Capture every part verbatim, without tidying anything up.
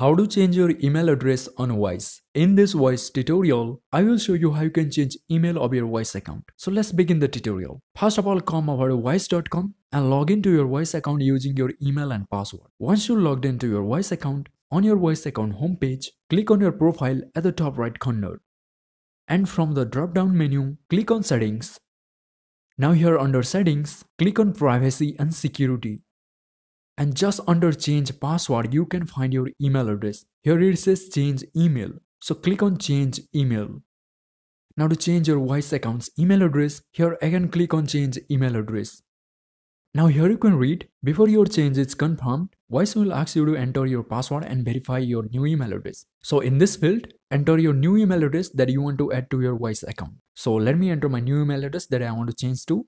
How to change your email address on Wise. In this Wise tutorial, I will show you how you can change email of your Wise account. So let's begin the tutorial. First of all, come over to wise dot com and log into your Wise account using your email and password. Once you logged into your Wise account, on your Wise account homepage, click on your profile at the top right corner. And from the drop-down menu, click on Settings. Now here under Settings, click on Privacy and Security. And just under change password, you can find your email address. Here it says change email. So click on change email. Now to change your Wise account's email address, here again click on change email address. Now here you can read, before your change is confirmed, Wise will ask you to enter your password and verify your new email address. So in this field, enter your new email address that you want to add to your Wise account. So let me enter my new email address that I want to change to.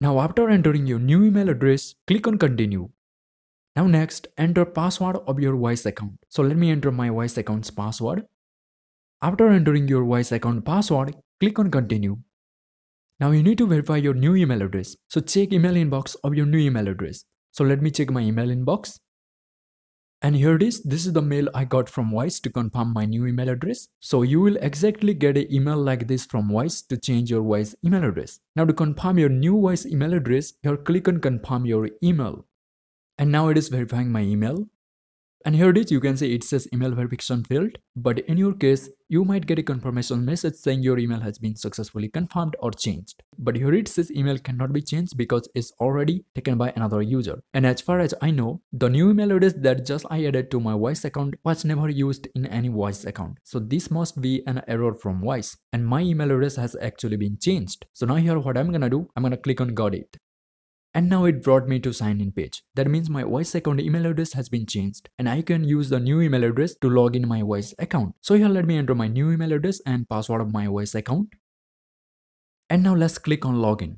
Now after entering your new email address, click on continue. Now next, enter password of your Wise account. So let me enter my Wise account's password. After entering your Wise account password, click on continue. Now you need to verify your new email address. So check email inbox of your new email address. So let me check my email inbox. And here it is. This is the mail I got from Wise to confirm my new email address. So you will exactly get an email like this from Wise to change your Wise email address. Now to confirm your new Wise email address, here click on confirm your email. And now it is verifying my email. And here it is, you can see it says email verification failed. But in your case, you might get a confirmation message saying your email has been successfully confirmed or changed. But here it says email cannot be changed because it's already taken by another user. And as far as I know, the new email address that just I added to my Wise account was never used in any Wise account. So this must be an error from Wise. And my email address has actually been changed. So now here what I'm gonna do, I'm gonna click on got it. And now it brought me to sign in page. That means my Wise account email address has been changed and I can use the new email address to log in my Wise account. So here let me enter my new email address and password of my Wise account. And now let's click on login.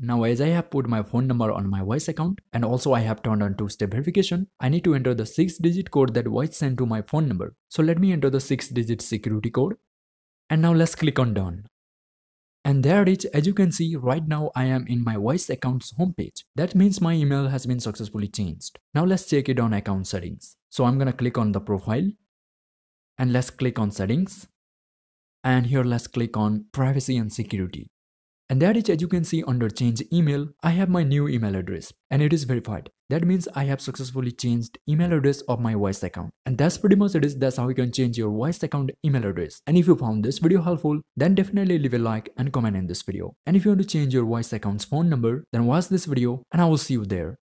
Now as I have put my phone number on my Wise account and also I have turned on two-step verification, I need to enter the six-digit code that Wise sent to my phone number. So let me enter the six-digit security code. And now let's click on done. And there it is, as you can see, right now I am in my Wise account's homepage. That means my email has been successfully changed. Now let's check it on account settings. So I'm gonna click on the profile and let's click on settings. And here let's click on privacy and security. And there it is, as you can see under change email, I have my new email address and it is verified. That means I have successfully changed email address of my Wise account. And that's pretty much it is. That's how you can change your Wise account email address. And if you found this video helpful, then definitely leave a like and comment in this video. And if you want to change your Wise account's phone number, then watch this video and I will see you there.